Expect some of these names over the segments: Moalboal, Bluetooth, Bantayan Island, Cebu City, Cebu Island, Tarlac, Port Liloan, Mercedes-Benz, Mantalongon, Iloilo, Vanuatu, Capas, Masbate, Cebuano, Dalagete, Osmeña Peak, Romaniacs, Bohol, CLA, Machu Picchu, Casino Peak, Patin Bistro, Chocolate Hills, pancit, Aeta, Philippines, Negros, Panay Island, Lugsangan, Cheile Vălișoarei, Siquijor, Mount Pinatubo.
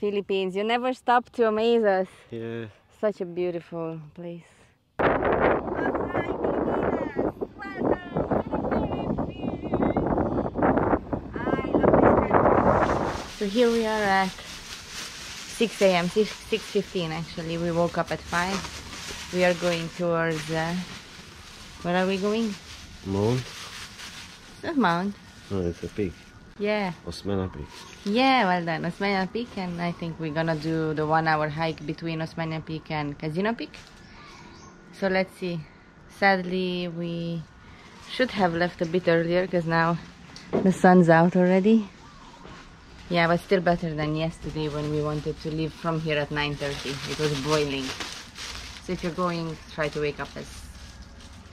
Philippines. You never stop to amaze us. Yeah. Such a beautiful place. So here we are at 6 a.m., 6:15 actually. We woke up at 5. We are going towards... where are we going? Mount? It's not Mount. No, it's a peak. Yeah. Osmeña Peak. Yeah, well done. Osmeña Peak, and I think we're gonna do the 1 hour hike between Osmeña Peak and Casino Peak. So let's see. Sadly, we should have left a bit earlier because now the sun's out already. Yeah, but still better than yesterday when we wanted to leave from here at 9:30. It was boiling. So if you're going, try to wake up as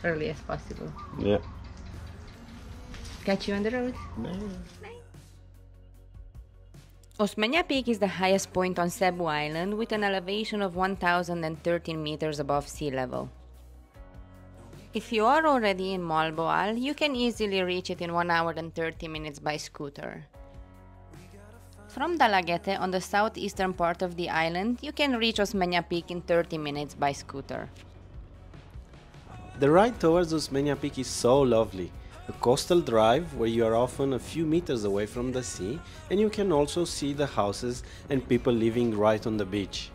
early as possible. Yeah. Catch you on the road. Bye. Bye. Osmeña Peak is the highest point on Cebu Island with an elevation of 1,013 meters above sea level. If you are already in Moalboal, you can easily reach it in 1 hour and 30 minutes by scooter. From Dalagete, on the southeastern part of the island, you can reach Osmeña Peak in 30 minutes by scooter. The ride towards Osmeña Peak is so lovely. A coastal drive where you are often a few meters away from the sea, and you can also see the houses and people living right on the beach.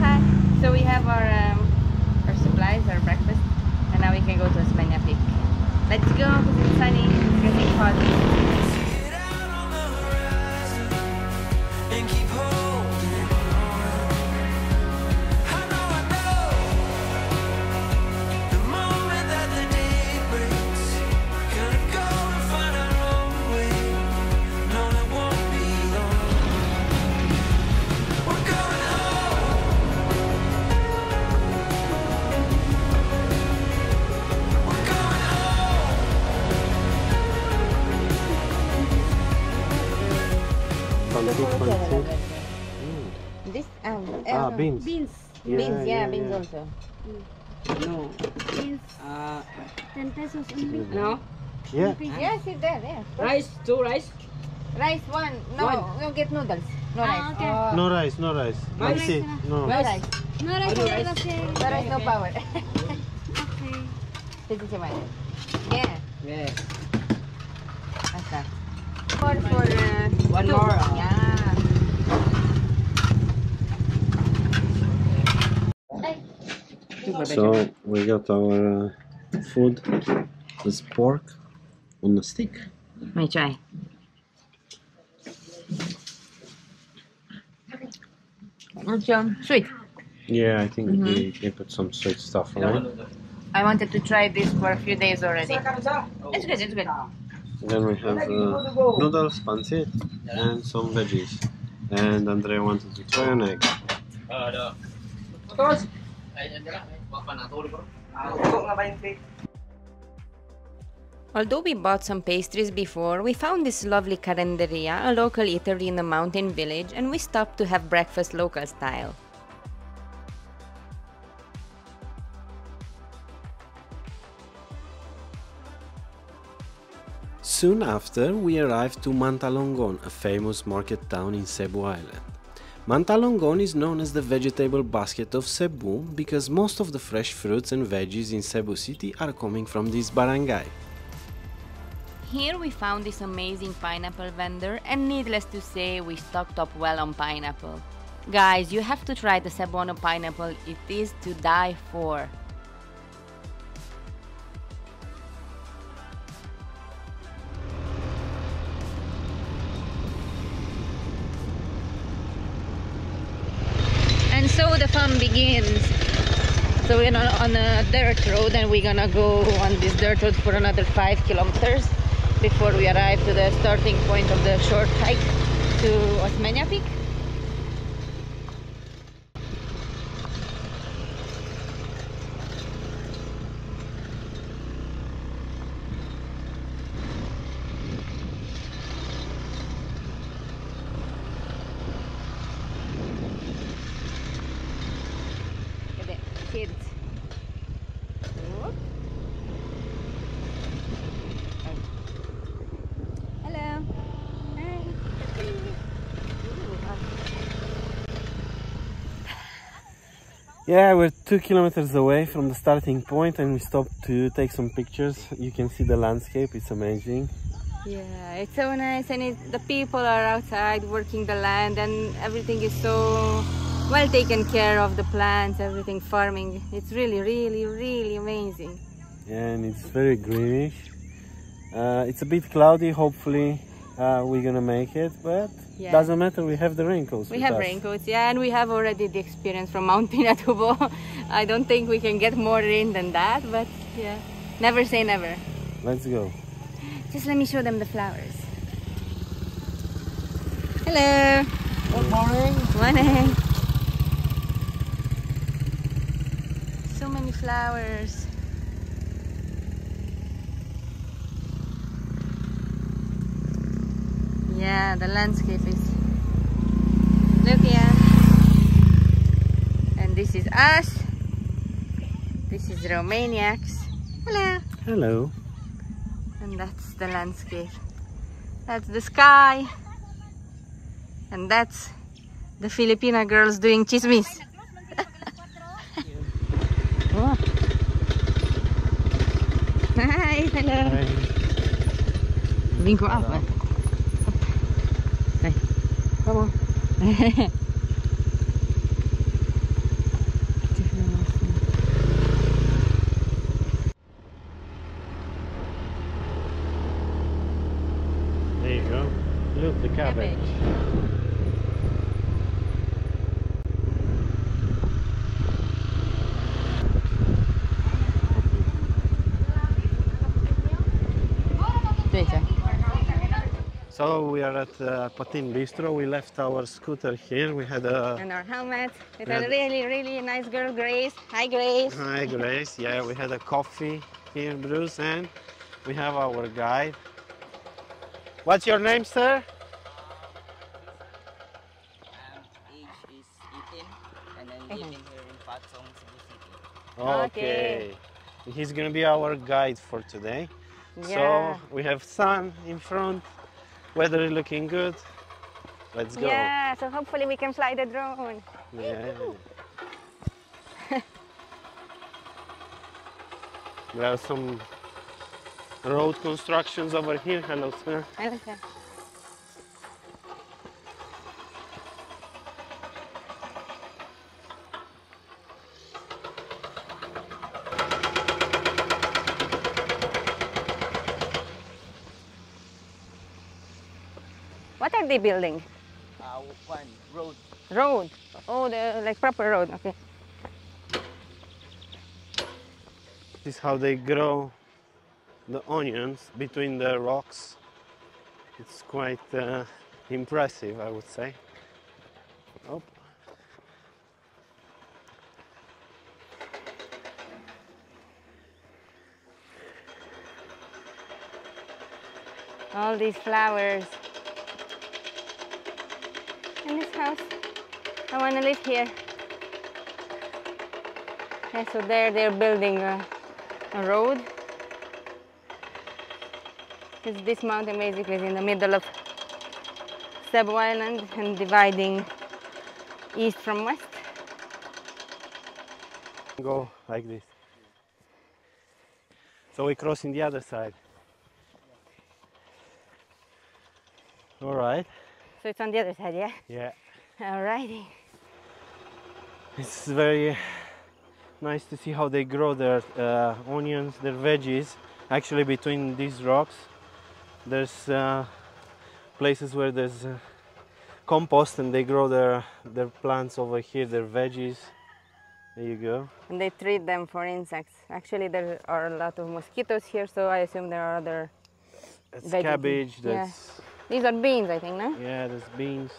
Hi. So we have our supplies, our breakfast, and now we can go to Osmeña Peak. Let's go because it's sunny, it's getting hot. Beans. Yeah, beans, yeah, beans also. No. Beans. 10 pesos only. No? Yeah. Yes, it's there, yeah. Rice, 2 rice. Rice, 1. No, we'll get noodles. No rice. Okay. No rice, no rice. Rice. No rice. No rice, no rice. No rice, no power. Okay. Yeah. Yeah. Okay. One more. Yeah. So we got our food. It's pork on a stick. Let me try. Sweet. Yeah, I think they put some sweet stuff on it. I wanted to try this for a few days already. It's good, it's good. Then we have noodles, pancit, and some veggies. And Andrea wanted to try an egg. Although we bought some pastries before, we found this lovely carenderia, a local eatery in a mountain village, and we stopped to have breakfast local style. Soon after, we arrived to Mantalongon, a famous market town in Cebu Island. Mantalongon is known as the vegetable basket of Cebu because most of the fresh fruits and veggies in Cebu City are coming from this barangay. Here we found this amazing pineapple vendor, and needless to say, we stocked up well on pineapple. Guys, you have to try the Cebuano pineapple, it is to die for. So the fun begins. So we're on a dirt road, and we're gonna go on this dirt road for another 5 kilometers before we arrive to the starting point of the short hike to Osmeña Peak. Yeah, we're 2 kilometers away from the starting point, and we stopped to take some pictures. You can see the landscape, it's amazing. Yeah, it's so nice, and the people are outside working the land, and everything is so well taken care of, the plants, everything, farming. It's really, really, really amazing. Yeah, and it's very greenish. It's a bit cloudy, hopefully we're gonna make it, but yeah. Doesn't matter, we have the raincoats. We have raincoats, yeah, and we have already the experience from Mount Pinatubo. I don't think we can get more rain than that, but yeah, never say never. Let's go. Just let me show them the flowers. Hello. Good morning. Morning. So many flowers. Yeah, the landscape is... Look here. And this is us. This is Romaniacs. Hello. Hello. And that's the landscape. That's the sky. And that's the Filipina girls doing chismis. Oh. Hi, hello. Hi. Bingo up. Hello. Come on. There you go. Look, the cabbage. So we are at Patin Bistro. We left our scooter here. We had a... And our helmet with a really, really nice girl, Grace. Hi, Grace. Hi, Grace. Yeah, we had a coffee here, Bruce, and we have our guide. What's your name, sir? Age is 18, and I'm living here in Pat Song City. Okay. He's going to be our guide for today. Yeah. So we have sun in front. Weather is looking good. Let's go. Yeah, so hopefully we can fly the drone. Yeah. There are some road constructions over here. Hello, sir. Hello, sir. They building? One road. Road. Oh, the like proper road. Okay. This is how they grow the onions between the rocks. It's quite impressive, I would say. Oh. All these flowers. In this house, I want to live here. Yeah, so there they're building a road. This mountain basically is in the middle of Cebu Island and dividing east from west. Go like this. So we're crossing the other side. All right. So it's on the other side, yeah? Yeah. Alrighty. It's very nice to see how they grow their onions, their veggies. Actually, between these rocks, there's places where there's compost, and they grow their plants over here, their veggies. There you go. And they treat them for insects. Actually, there are a lot of mosquitoes here, so I assume there are other. That's cabbage. That's. Yeah. These are beans, I think, no? Yeah, there's beans.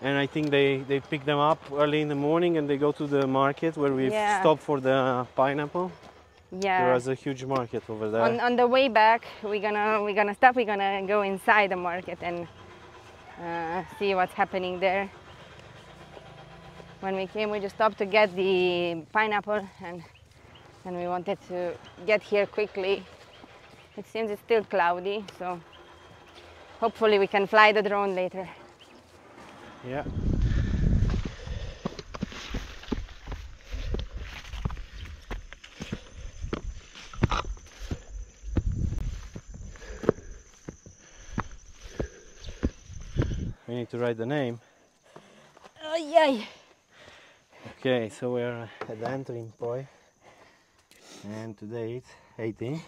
And I think they pick them up early in the morning and they go to the market where we've stopped for the pineapple. Yeah. There was a huge market over there. On the way back, we're gonna stop. We're gonna go inside the market and see what's happening there. When we came, we just stopped to get the pineapple and we wanted to get here quickly. It seems it's still cloudy, so hopefully we can fly the drone later. Yeah. We need to write the name. Oh yeah. Okay, so we are at the entering point, and today it's 18.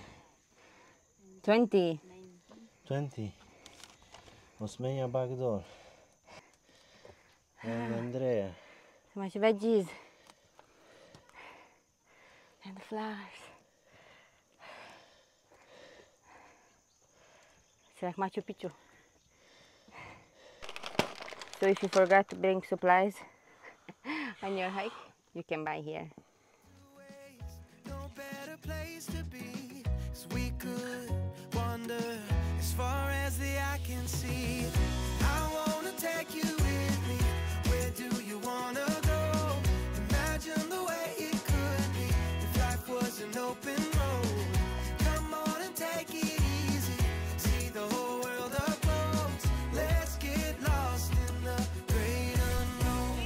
20. 20. Osmeña back door. And Andrea. So much veggies. And the flowers. It's like Machu Picchu. So if you forgot to bring supplies on your hike, you can buy here. No better place to be, 'cause we could wander as far as the eye can see. I wanna take you with me. Where do you wanna go? Imagine the way it could be if life was an open road. Come on and take it easy. See the whole world up close. Let's get lost in the great unknown.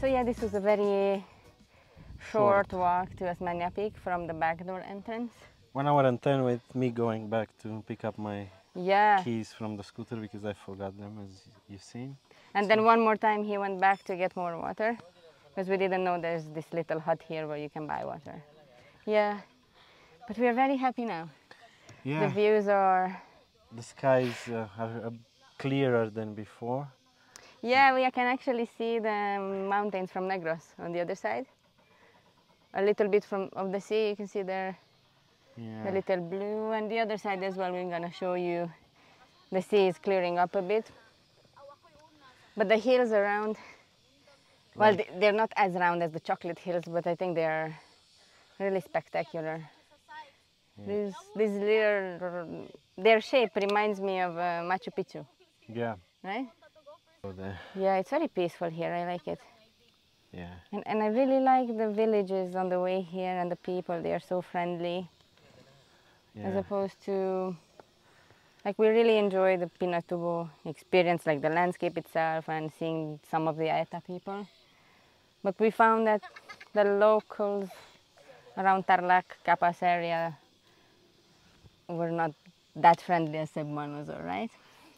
So yeah, this was a very short walk to Osmeña Peak from the back door entrance. 1 hour and 10 with me going back to pick up my keys from the scooter because I forgot them, as you've seen. And then one more time he went back to get more water because we didn't know there's this little hut here where you can buy water. Yeah, but we are very happy now. Yeah. The views are... The skies are clearer than before. Yeah, we can actually see the mountains from Negros on the other side. A little bit of the sea, you can see there the little blue, and the other side as well. We're gonna show you the sea is clearing up a bit, but the hills around, well, they're not as round as the Chocolate Hills, but I think they are really spectacular. Yeah. This little, their shape reminds me of Machu Picchu. Yeah. Right? Yeah, it's very peaceful here. I like it. Yeah. And I really like the villages on the way here and the people, they are so friendly. Yeah. As opposed to, like, we really enjoy the Pinatubo experience, like the landscape itself and seeing some of the Aeta people. But we found that the locals around Tarlac, Capas area were not that friendly as Cebuanos, right?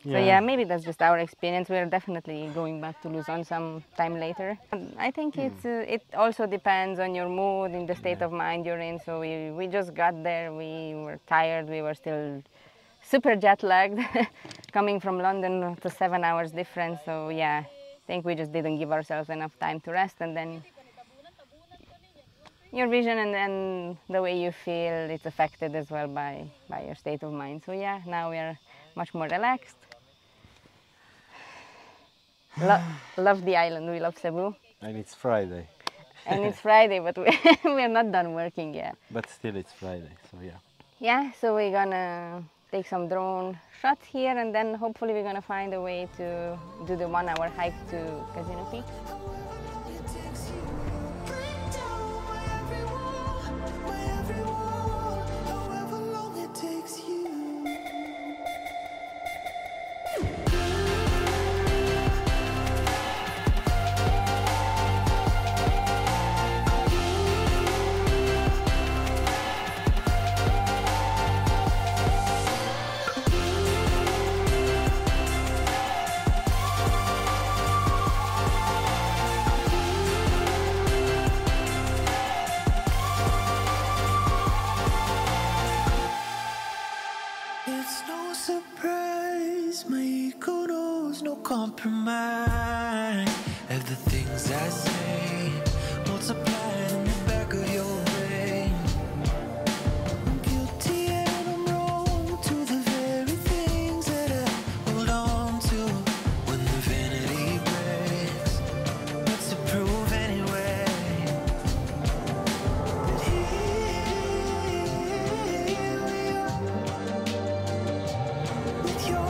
Yeah. So yeah, maybe that's just our experience. We're definitely going back to Luzon some time later. I think it's it also depends on your mood and the state of mind you're in. So we just got there, we were tired, we were still super jet lagged coming from London to 7 hours difference. So yeah, I think we just didn't give ourselves enough time to rest, and then your vision and then the way you feel, it's affected as well by your state of mind. So yeah, now we are much more relaxed. Love the island, we love Cebu. And it's Friday. And it's Friday, but we're not done working yet. But still it's Friday, so yeah. Yeah, so we're gonna take some drone shots here, and then hopefully we're gonna find a way to do the 1 hour hike to Casino Peak. There's no compromise. If the things I say multiply in the back of your brain, I'm guilty and I'm wrong to the very things that I hold on to. When the vanity breaks, what's to prove anyway? But here we are with your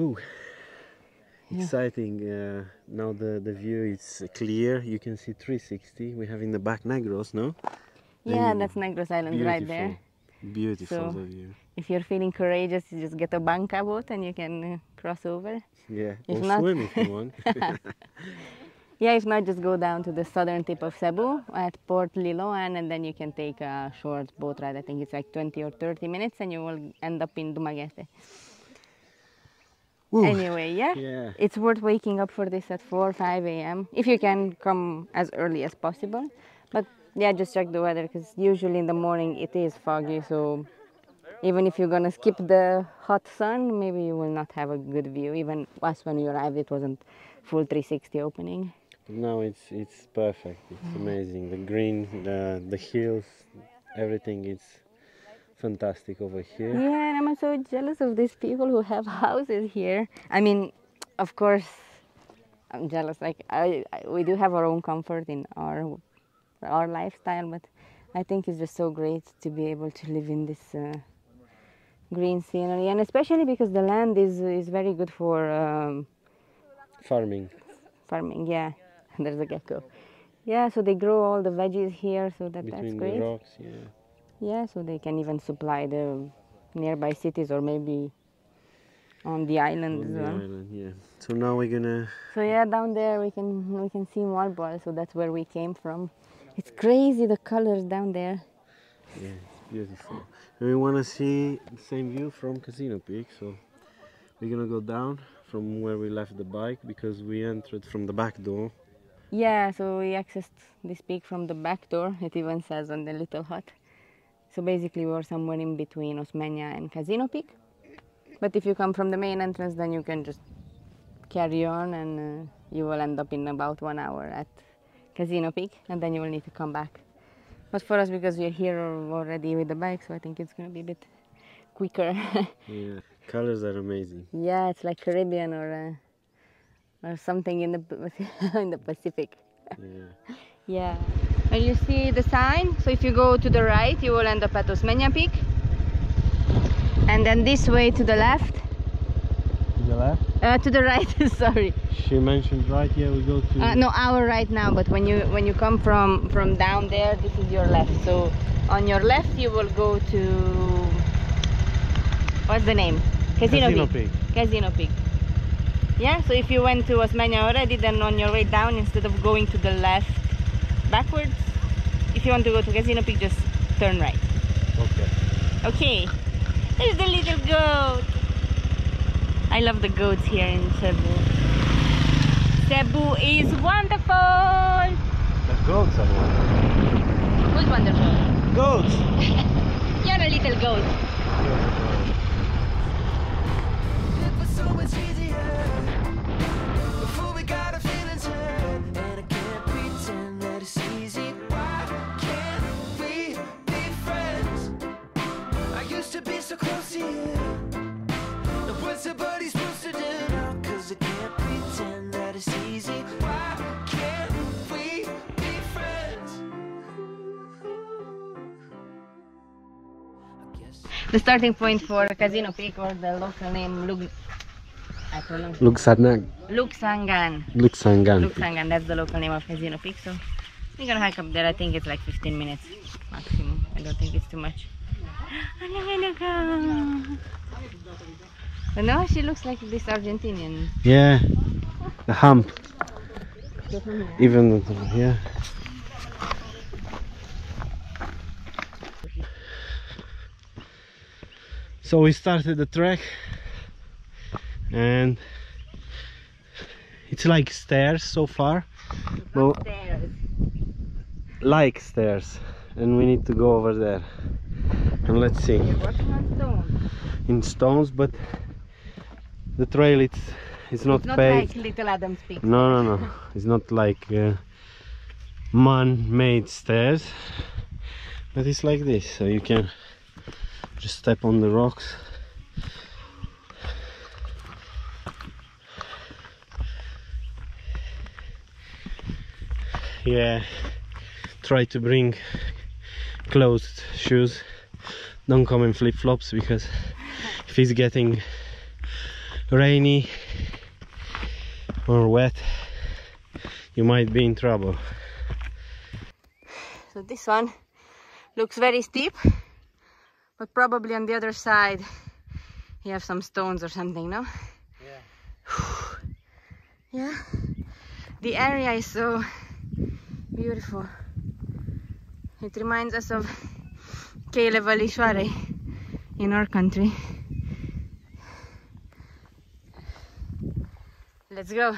ooh, yeah. Exciting. Now the view is clear. You can see 360. We have in the back Negros, no? Yeah, and that's Negros Island. Beautiful. Right there. Beautiful, so the view. If you're feeling courageous, you just get a banca boat and you can cross over. Yeah, if or not, swim if you want. Yeah, if not, just go down to the southern tip of Cebu at Port Liloan, and then you can take a short boat ride. I think it's like 20 or 30 minutes and you will end up in Dumaguete. Ooh. Anyway, yeah, it's worth waking up for this at 4 or 5 a.m. If you can come as early as possible. But yeah, just check the weather because usually in the morning it is foggy. So even if you're going to skip the hot sun, maybe you will not have a good view. Even us when we arrived, it wasn't full 360 opening. No, it's perfect. It's amazing. The green, the hills, everything is fantastic over here. Yeah, and I'm so jealous of these people who have houses here. I mean, of course, I'm jealous. Like, we do have our own comfort in our lifestyle, but I think it's just so great to be able to live in this green scenery, and especially because the land is very good for farming. Farming, yeah. There's a gecko. Yeah, so they grow all the veggies here, so that's great. Between the rocks, yeah. Yeah, so they can even supply the nearby cities or maybe on the island as well. Island, yeah. So now we're gonna. So yeah, down there we can see Moalboal. So that's where we came from. It's crazy the colors down there. Yeah, it's beautiful. And we wanna see the same view from Casino Peak. So we're gonna go down from where we left the bike because we entered from the back door. Yeah, so we accessed this peak from the back door. It even says on the little hut. So basically we were somewhere in between Osmeña and Casino Peak. But if you come from the main entrance, then you can just carry on and you will end up in about 1 hour at Casino Peak, and then you will need to come back. But for us, because we're here already with the bike, so I think it's going to be a bit quicker. Yeah, colors are amazing. Yeah, it's like Caribbean or something in the Pacific. Yeah. Yeah. And you see the sign, so if you go to the right you will end up at Osmeña Peak, and then this way to the left. To the left? To the right, sorry. She mentioned right, yeah, we go to... no, our right now, but when you come from down there, this is your left. So on your left you will go to... what's the name? Casino Peak. Casino Peak. Yeah, so if you went to Osmeña already, then on your way down, instead of going to the left backwards, if you want to go to Casino Peak, just turn right. Okay. Okay. There's the little goat. I love the goats here in Cebu. Cebu is wonderful. The goats are wonderful. Who's wonderful? Goats. You're a little goat. It was so much easier before we got our feelings hurt. So close to you. Now what's a buddy supposed to do? No, cause I can't pretend that it's easy. Why can't we be friends? The starting point for Casino Peak, or the local name Lugsangan. That's the local name of Casino Peak. So we're gonna hike up there. I think it's like 15 minutes maximum. I don't think it's too much. But no, she looks like this Argentinian. Yeah, the hump. Even, yeah. So we started the trek, and it's like stairs so far. No, stairs. Like stairs, and we need to go over there. And let's see. In stones, but the trail it's not paved. Like Little Adam's Peak. No, no, no. It's not like man-made stairs, but it's like this, so you can just step on the rocks. Yeah, try to bring closed shoes. Don't come in flip-flops, because if it's getting rainy or wet, you might be in trouble. So this one looks very steep, but probably on the other side you have some stones or something, no? Yeah. Yeah. The area is so beautiful. It reminds us of Cheile Vălișoarei in our country. Let's go.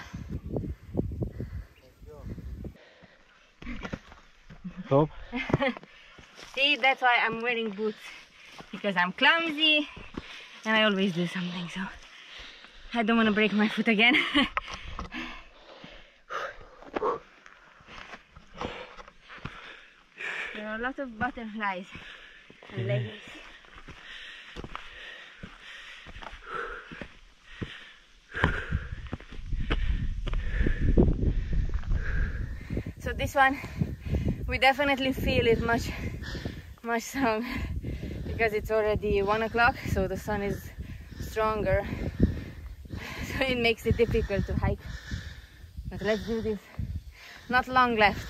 Stop. See, that's why I'm wearing boots, because I'm clumsy and I always do something, so I don't want to break my foot again. There are a lot of butterflies and ladies. So this one, we definitely feel it much stronger, because it's already 1 o'clock, so the sun is stronger, so it makes it difficult to hike. But let's do this. Not long left.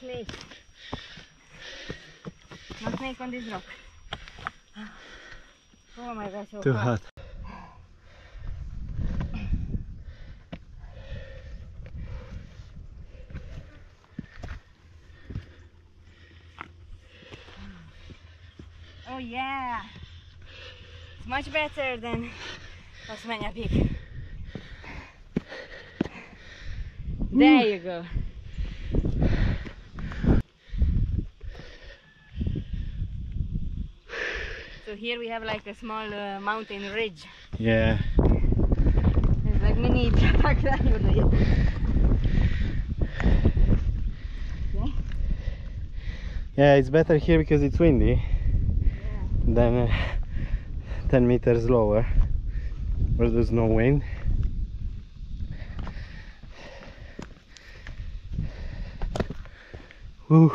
Snake. No snake on this rock. Oh my gosh, so too hot. Oh yeah! It's much better than Osmeña Peak. There you go. So here we have like a small mountain ridge. Yeah. It's like mini track. Yeah, it's better here because it's windy. Yeah. Than 10 meters lower, where there's no wind. Woo.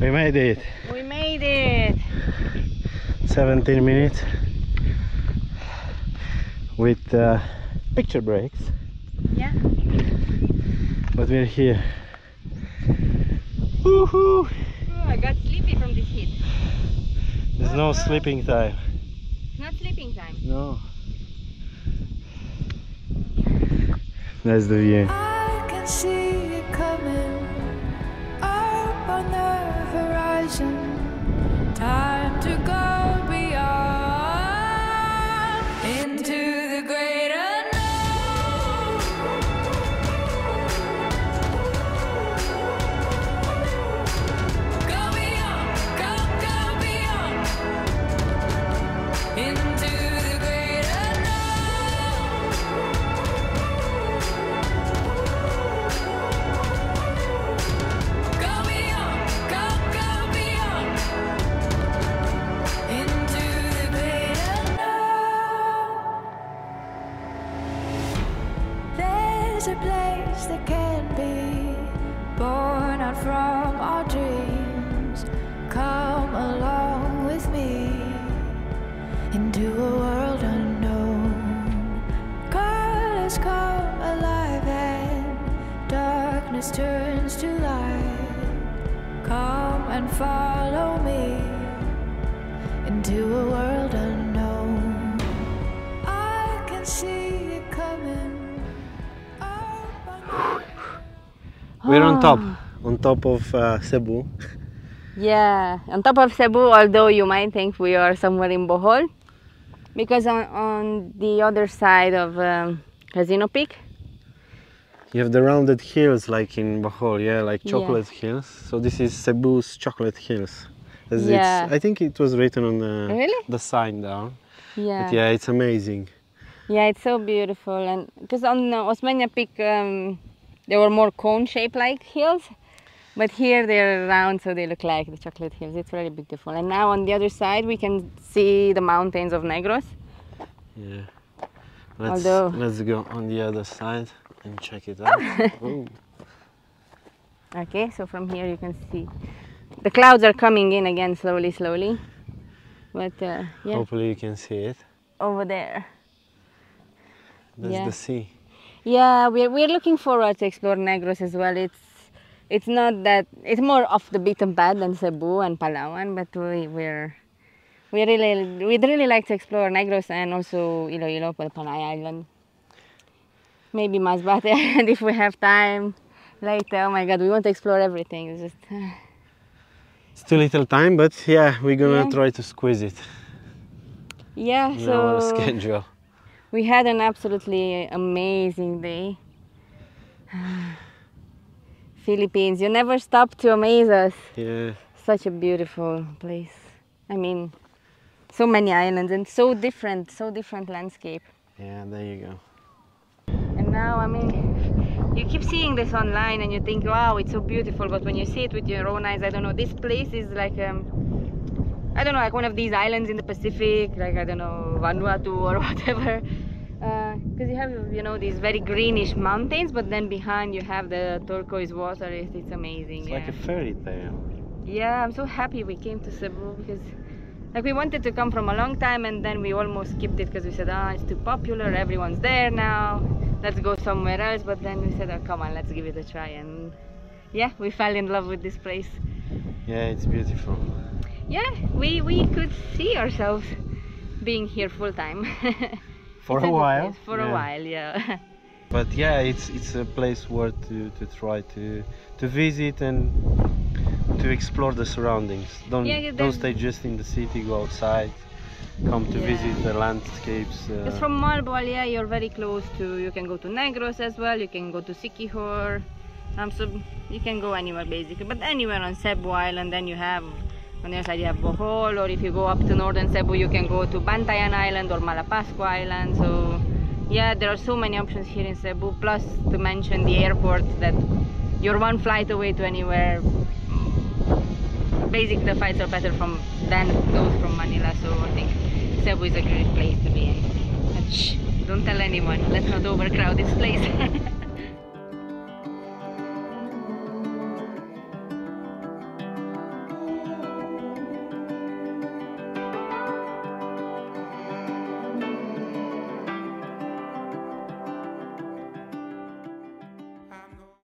We made it! We made it! 17 minutes with picture breaks. Yeah. But we're here. Woohoo! I got sleepy from this heat. There's no sleeping time. It's not sleeping time. No. That's the view. I can see it coming up on the horizon, time to go beyond into the great unknown. Go beyond, go, go beyond into the great unknown. is a place that can be born out from our dreams. Come along with me into a world unknown. Colors come alive and darkness turns to light. Come and follow me into a world unknown. I can see it coming. We're on top of Cebu. Yeah, on top of Cebu, although you might think we are somewhere in Bohol, because on the other side of Casino Peak, you have the rounded hills like in Bohol, yeah, like Chocolate Hills. So this is Cebu's Chocolate Hills. As I think it was written on the sign down. Yeah. But yeah, it's amazing. Yeah, it's so beautiful. And because on Osmeña Peak, they were more cone-shaped like hills, but here they're round, so they look like the Chocolate Hills. It's really beautiful. And now on the other side we can see the mountains of Negros. Yeah, let's go on the other side and check it out. Oh. Okay, so from here you can see the clouds are coming in again slowly, but yeah. Hopefully you can see it over there. That's the sea. Yeah, we're looking forward to explore Negros as well. It's not that, it's more off the beaten path than Cebu and Palawan, but we'd really like to explore Negros and also Iloilo, Panay Island. Maybe Masbate, and if we have time later. Oh my God, we want to explore everything. It's just still little time, but yeah, we're gonna try to squeeze it. Yeah, in our schedule. We had an absolutely amazing day. Philippines, you never stop to amaze us. Yeah. Such a beautiful place. I mean, so many islands and so different landscape. Yeah, there you go. And now, I mean, you keep seeing this online and you think, wow, it's so beautiful. But when you see it with your own eyes, I don't know, this place is like, I don't know, like one of these islands in the Pacific, like, I don't know, Vanuatu or whatever. Because you have, these very greenish mountains, but then behind you have the turquoise water. It's amazing. It's like a fairy tale. Yeah, I'm so happy we came to Cebu, because we wanted to come from a long time, and then we almost skipped it because we said, it's too popular, everyone's there now, let's go somewhere else. But then we said, come on, let's give it a try. And yeah, we fell in love with this place. Yeah, it's beautiful. Yeah, we could see ourselves being here full time. For a while. For a while, yeah. But yeah, it's a place worth to try to visit and to explore the surroundings. Don't stay just in the city, go outside, come to visit the landscapes. Because from Moalboal, you're very close to, you can go to Negros as well, you can go to Siquijor, so you can go anywhere basically. But anywhere on Cebu Island, then you have, on the other side you have Bohol, or if you go up to northern Cebu you can go to Bantayan Island or Malapascua Island. So yeah, there are so many options here in Cebu, plus to mention the airport that you're one flight away to anywhere. Basically the flights are better from than those from Manila, so I think Cebu is a great place to be in. But shh, don't tell anyone, let's not overcrowd this place.